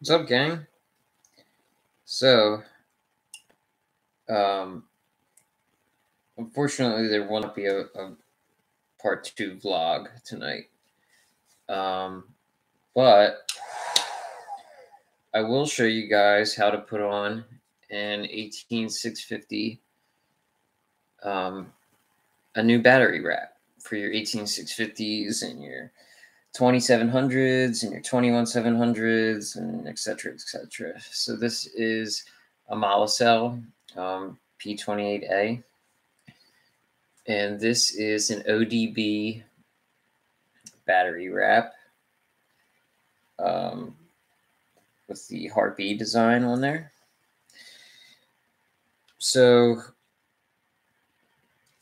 What's up, gang? So, unfortunately, there won't be a part two vlog tonight. But I will show you guys how to put on an 18650, a new battery wrap for your 18650s and your 2700s and your 21700s and et cetera, et cetera. So this is a Mala cell, P28A, and this is an ODB battery wrap with the heartbeat design on there. So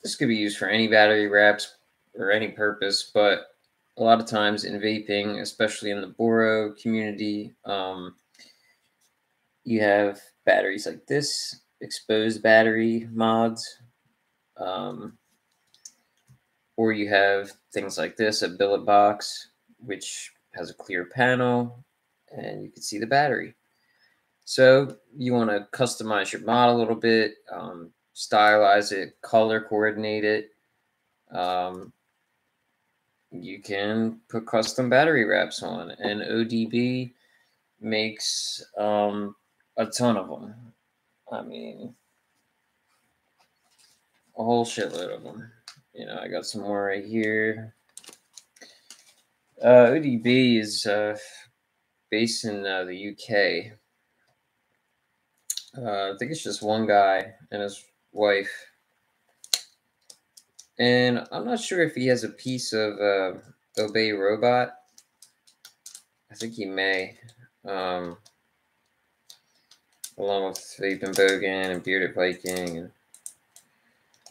this could be used for any battery wraps or any purpose, but a lot of times in vaping, especially in the Boro community, you have batteries like this, exposed battery mods, or you have things like this, a billet box, which has a clear panel, and you can see the battery. So you want to customize your mod a little bit, stylize it, color coordinate it. You can put custom battery wraps on, and ODB makes a ton of them. I mean, a whole shitload of them. You know, I got some more right here. ODB is based in the UK. I think it's just one guy and his wife. And I'm not sure if he has a piece of Obey Robot. I think he may. Along with Vaping Bogan and Bearded Viking.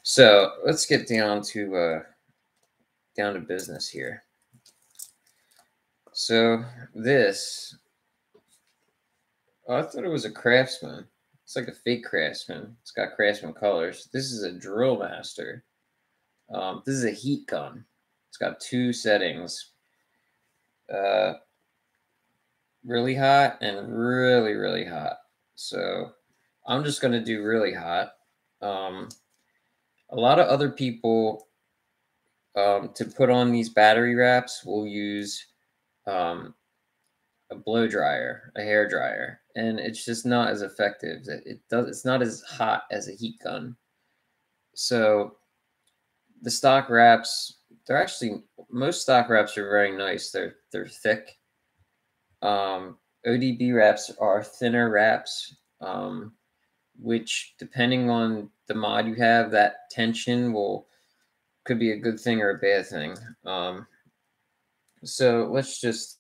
So let's get down to business here. So this, I thought it was a Craftsman. It's like a fake Craftsman. It's got Craftsman colors. This is a Drill Master. This is a heat gun. It's got two settings, really hot and really, really hot. So I'm just going to do really hot. A lot of other people, to put on these battery wraps will use, a blow dryer, a hair dryer, and it's just not as effective. It's not as hot as a heat gun. So the stock wraps, they're actually, most stock wraps are very nice. They're thick. ODB wraps are thinner wraps, which depending on the mod you have, that tension could be a good thing or a bad thing. So let's just,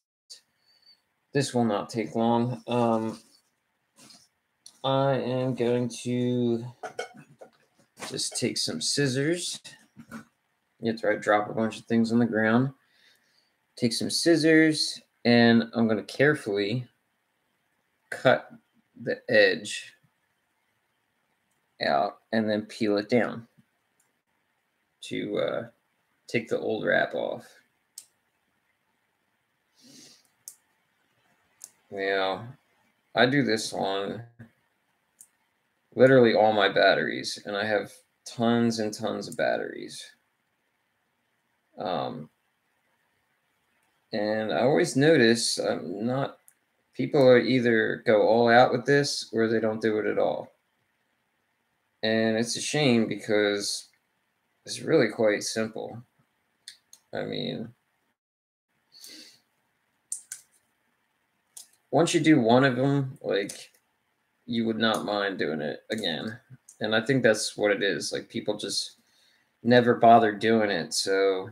this will not take long. I am going to just take some scissors. You have to drop a bunch of things on the ground. Take some scissors, and I'm going to carefully cut the edge out and then peel it down to take the old wrap off. Now, I do this on literally all my batteries, and I have tons and tons of batteries. And I always notice people are either go all out with this or they don't do it at all. And it's a shame because it's really quite simple. I mean, once you do one of them, like, you would not mind doing it again. And I think that's what it is. Like, people just never bother doing it, so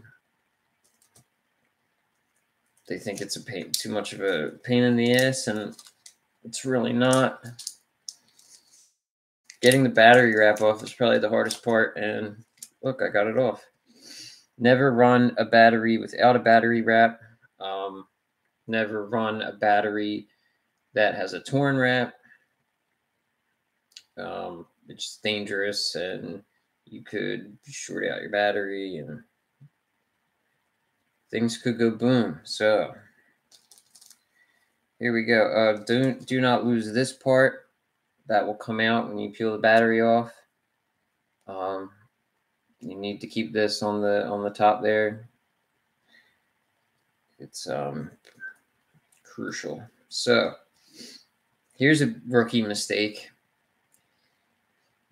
they think it's too much of a pain in the ass, and it's really not. Getting the battery wrap off is probably the hardest part, and look, I got it off. Never run a battery without a battery wrap. Never run a battery that has a torn wrap. It's dangerous, and you could short out your battery, and things could go boom. So Here we go. Do not lose this part. That will come out when you peel the battery off. You need to keep this on the top there. It's crucial. So here's a rookie mistake.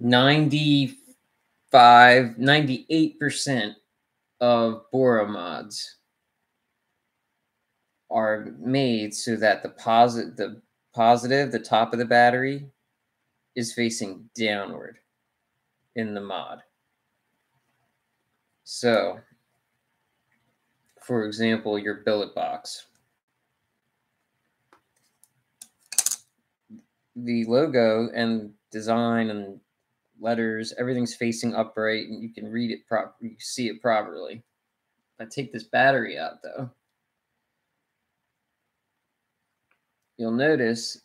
98% of Boro mods are made so that the top of the battery is facing downward in the mod. So, for example, your billet box. The logo and design and letters, everything's facing upright, and you can read it properly, you see it properly. If I take this battery out, though, you'll notice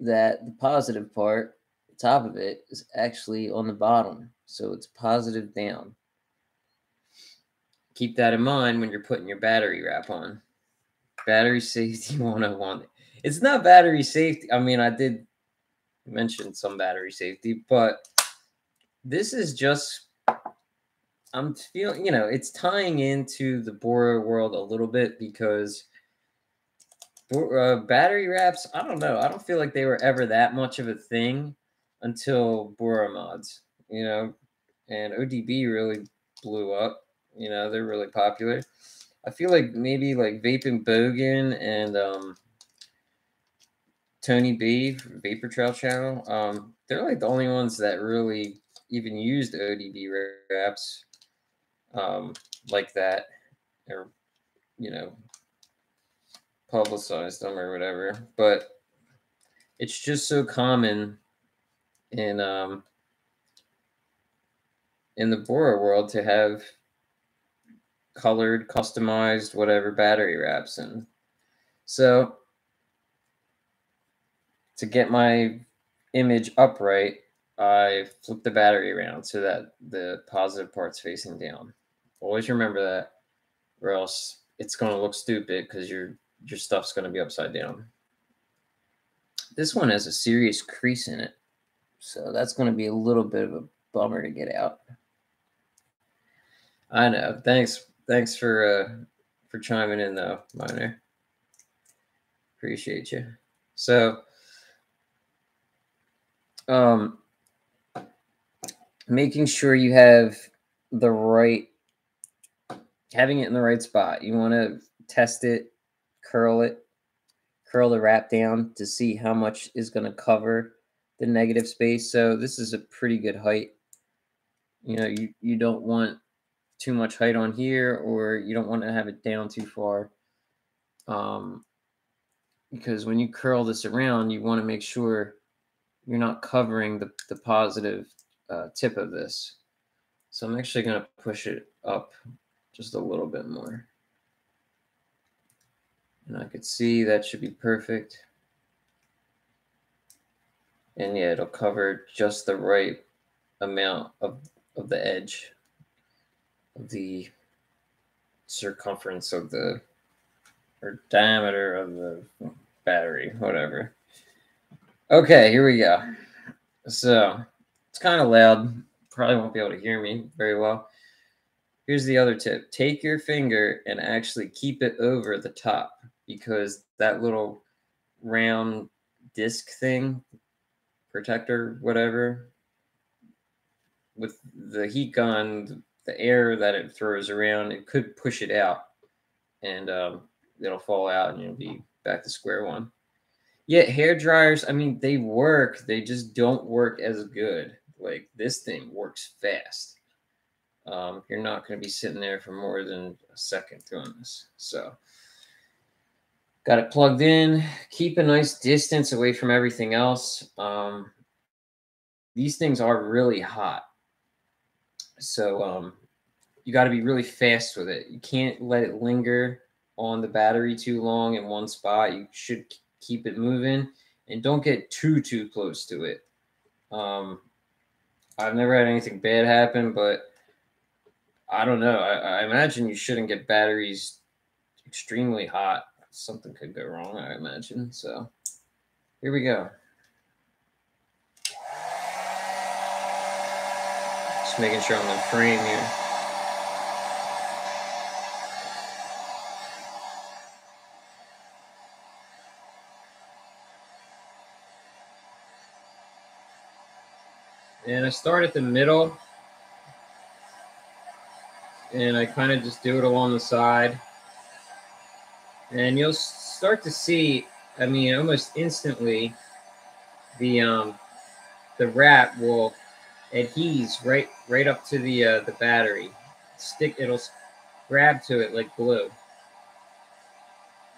that the positive part, the top of it, is actually on the bottom, so it's positive down. Keep that in mind when you're putting your battery wrap on. Battery safety 101. It's not battery safety. I mean, I did mention some battery safety, but this is just, I'm feeling, you know, it's tying into the Boro world a little bit because battery wraps, I don't know. I don't feel like they were ever that much of a thing until Boro mods, you know, and ODB really blew up. You know, they're really popular. I feel like maybe like Vaping Bogan and Tony B from Vapor Trail Channel, they're like the only ones that really even used ODB wraps like that, or, you know, publicized them or whatever. But it's just so common in the Boro world to have colored, customized, whatever battery wraps. And so to get my image upright, I flip the battery around so that the positive part's facing down. Always remember that, or else it's going to look stupid because your stuff's going to be upside down. This one has a serious crease in it, so that's going to be a little bit of a bummer to get out. I know. Thanks for chiming in, though, Miner. Appreciate you. So, making sure you have the right, having it in the right spot. You want to test it, curl the wrap down to see how much is going to cover the negative space. So this is a pretty good height. You know, you don't want too much height on here, or you don't want to have it down too far, because when you curl this around, you want to make sure you're not covering the positive tip of this. So I'm actually going to push it up just a little bit more, and I could see that should be perfect. And yeah, it'll cover just the right amount of the edge, the circumference of the, or diameter of the battery, whatever. Okay, here we go. So it's kind of loud. Probably won't be able to hear me very well. Here's the other tip. Take your finger and actually keep it over the top, because that little round disc thing, protector, whatever, with the heat gun, the air that it throws around, it could push it out, and it'll fall out, and you'll be back to square one. Yeah, hair dryers, I mean, they work. They just don't work as good. Like, this thing works fast. You're not going to be sitting there for more than a second doing this. So, got it plugged in. Keep a nice distance away from everything else. These things are really hot. So you got to be really fast with it. You can't let it linger on the battery too long in one spot. You should keep it moving, and don't get too close to it. I've never had anything bad happen, but I don't know. I imagine you shouldn't get batteries extremely hot something could go wrong, I imagine. So here we go. Just making sure I'm in frame here. And I start at the middle, and I kind of just do it along the side. And you'll start to see, I mean, almost instantly, the wrap will adhere right up to the battery. It'll grab to it like glue.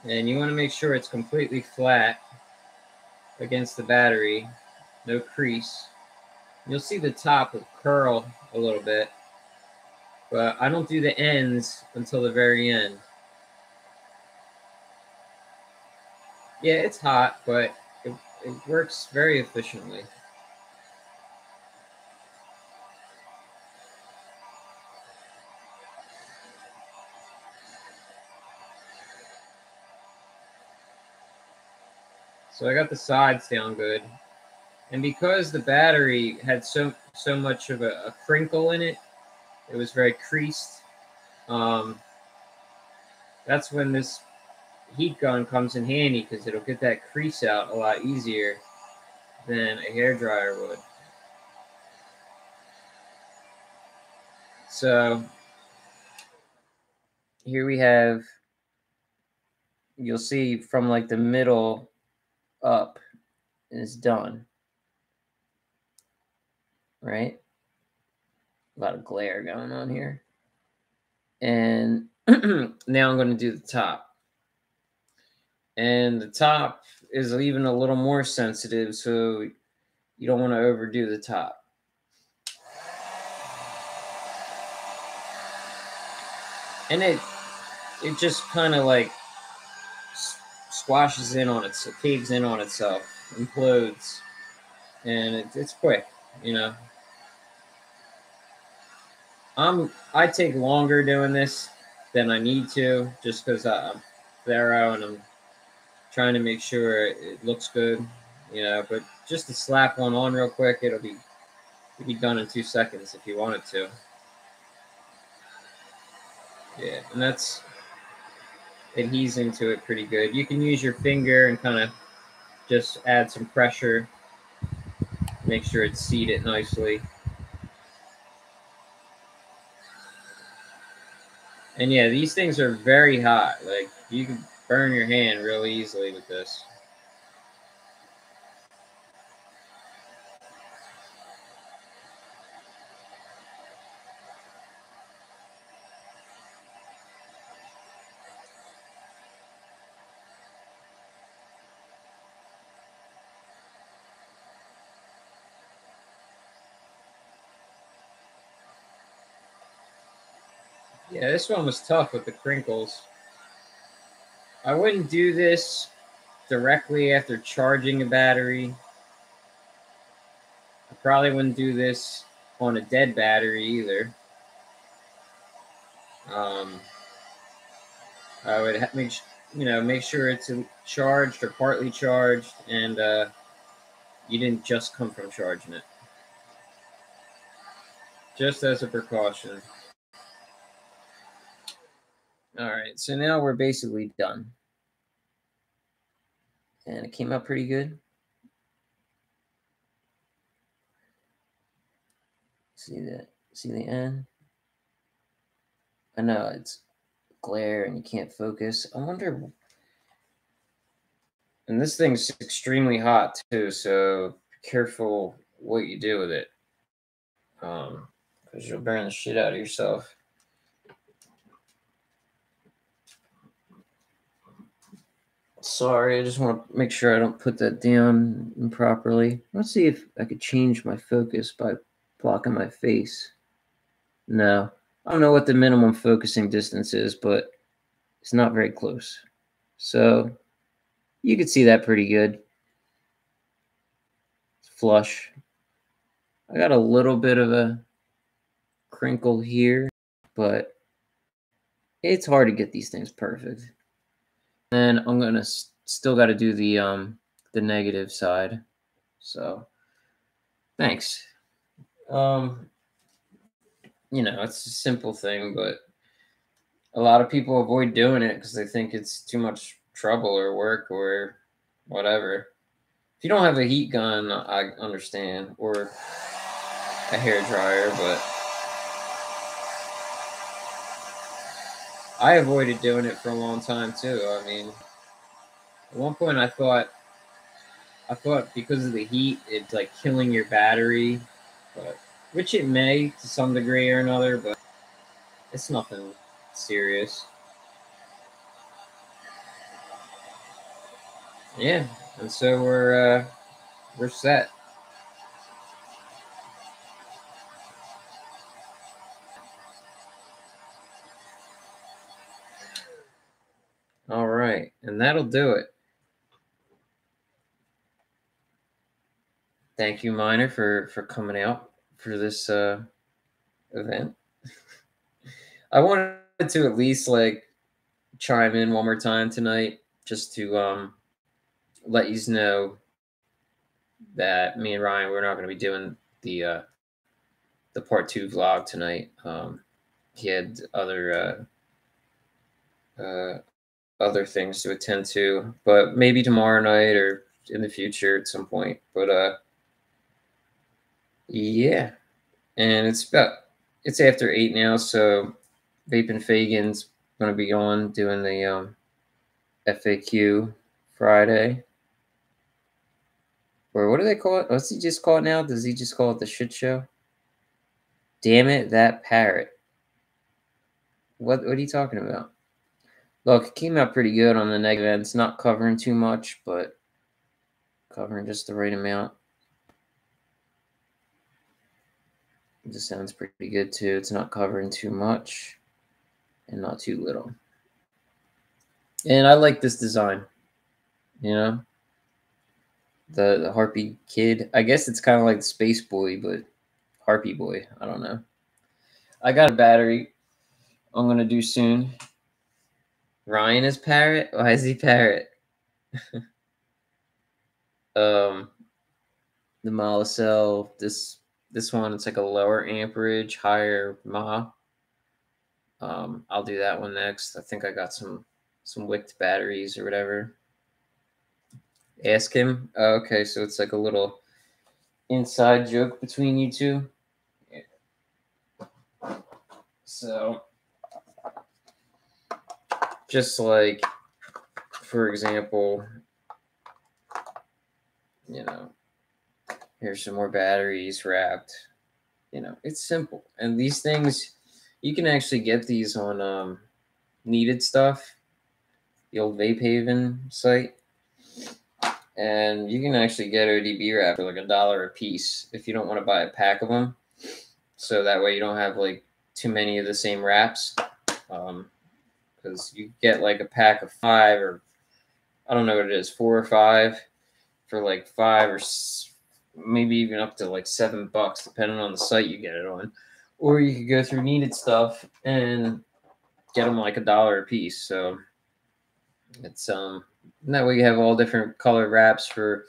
And you want to make sure it's completely flat against the battery, no crease. You'll see the top will curl a little bit, but I don't do the ends until the very end. Yeah, it's hot, but it works very efficiently. So I got the sides down good. And because the battery had so much of a crinkle in it, it was very creased. That's when this heat gun comes in handy, because it'll get that crease out a lot easier than a hairdryer would. So here we have, you'll see from like the middle up, and it's done. Right? A lot of glare going on here. And now I'm going to do the top. And the top is even a little more sensitive, so you don't want to overdo the top. And it just kind of like squashes in on itself, caves in on itself, implodes. And it's quick, you know. I take longer doing this than I need to, just because I'm thorough and I'm trying to make sure it looks good, you know. But just to slap one on real quick, it'll be done in 2 seconds if you want it to. Yeah, and that's adhesing to it pretty good. You can use your finger and kind of just add some pressure, make sure it's seated nicely. And yeah, these things are very hot. Like, you can burn your hand real easily with this. Yeah, this one was tough with the crinkles. I wouldn't do this directly after charging a battery. I probably wouldn't do this on a dead battery either. I would make sure it's charged or partly charged, and you didn't just come from charging it. Just as a precaution. All right, so now we're basically done. And it came out pretty good. See the end? I know it's glare and you can't focus. I wonder, and this thing's extremely hot too, so be careful what you do with it. 'Cause you'll burn the shit out of yourself. Sorry, I just want to make sure I don't put that down improperly. Let's see if I could change my focus by blocking my face. No. I don't know what the minimum focusing distance is, but it's not very close. So you could see that pretty good. It's flush. I got a little bit of a crinkle here, but it's hard to get these things perfect. Then I'm gonna still got to do the negative side. So thanks. You know, it's a simple thing, but a lot of people avoid doing it because they think it's too much trouble or work or whatever. If you don't have a heat gun, I understand, or a hairdryer, but I avoided doing it for a long time too. I mean, at one point I thought because of the heat, it's like killing your battery, but which it may to some degree or another, but it's nothing serious. Yeah, and so we're set. All right, and that'll do it. Thank you, Miner, for coming out for this event. I wanted to at least like chime in one more time tonight, just to let you know that me and Ryan, we're not going to be doing the part two vlog tonight. He had other other things to attend to, but maybe tomorrow night or in the future at some point. But yeah, and it's after 8 now, so Vaping Fagan's gonna be on doing the FAQ Friday, or what do they call it? What's he just call it now? Does he just call it the shit show? Damn it, that parrot! What are you talking about? Look, it came out pretty good on the negative end. It's not covering too much, but covering just the right amount. This sounds pretty good, too. It's not covering too much and not too little. And I like this design, you know? The Harpy Kid. I guess it's kind of like Space Boy, but Harpy Boy. I don't know. I got a battery I'm going to do soon. Ryan is parrot? Why is he parrot? The Molicel, this one, it's like a lower amperage, higher mAh. I'll do that one next. I think I got some wicked batteries or whatever. Ask him. Oh, okay, so it's like a little inside joke between you two. Yeah. So just like, for example, you know, here's some more batteries wrapped. You know, it's simple. And these things, you can actually get these on Needed Stuff, the old Vape Haven site. And you can actually get ODB wrap for like $1 a piece if you don't want to buy a pack of them. So that way you don't have like too many of the same wraps. Because you get like a pack of 5 or I don't know what it is, 4 or 5 for like 5 or maybe even up to like $7 depending on the site you get it on. Or you could go through Needed Stuff and get them like $1 a piece. So it's that way you have all different color wraps for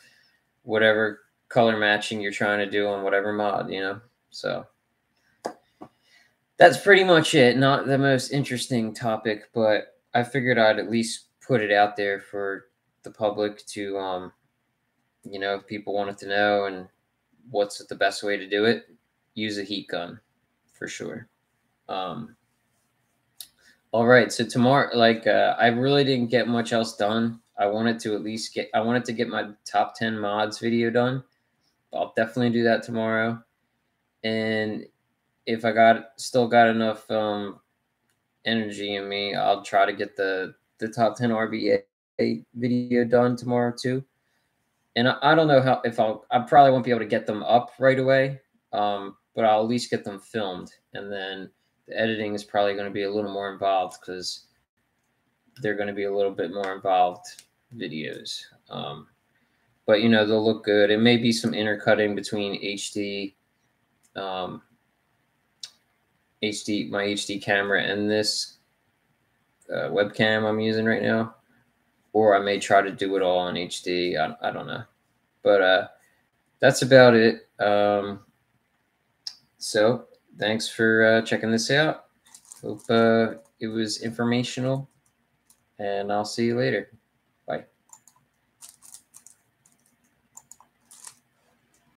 whatever color matching you're trying to do on whatever mod, you know. So that's pretty much it. Not the most interesting topic, but I figured I'd at least put it out there for the public to, you know, if people wanted to know and what's the best way to do it, use a heat gun for sure. All right. So tomorrow, like, I really didn't get much else done. I wanted to get my top 10 mods video done. I'll definitely do that tomorrow. And if I still got enough energy in me, I'll try to get the top 10 RBA video done tomorrow too. And I don't know how I probably won't be able to get them up right away, but I'll at least get them filmed. And then the editing is probably going to be a little more involved because they're going to be a little bit more involved videos. But you know, they'll look good. It may be some intercutting between HD. my HD camera and this webcam I'm using right now, or I may try to do it all on HD. I don't know, but that's about it. So thanks for checking this out. Hope it was informational, and I'll see you later.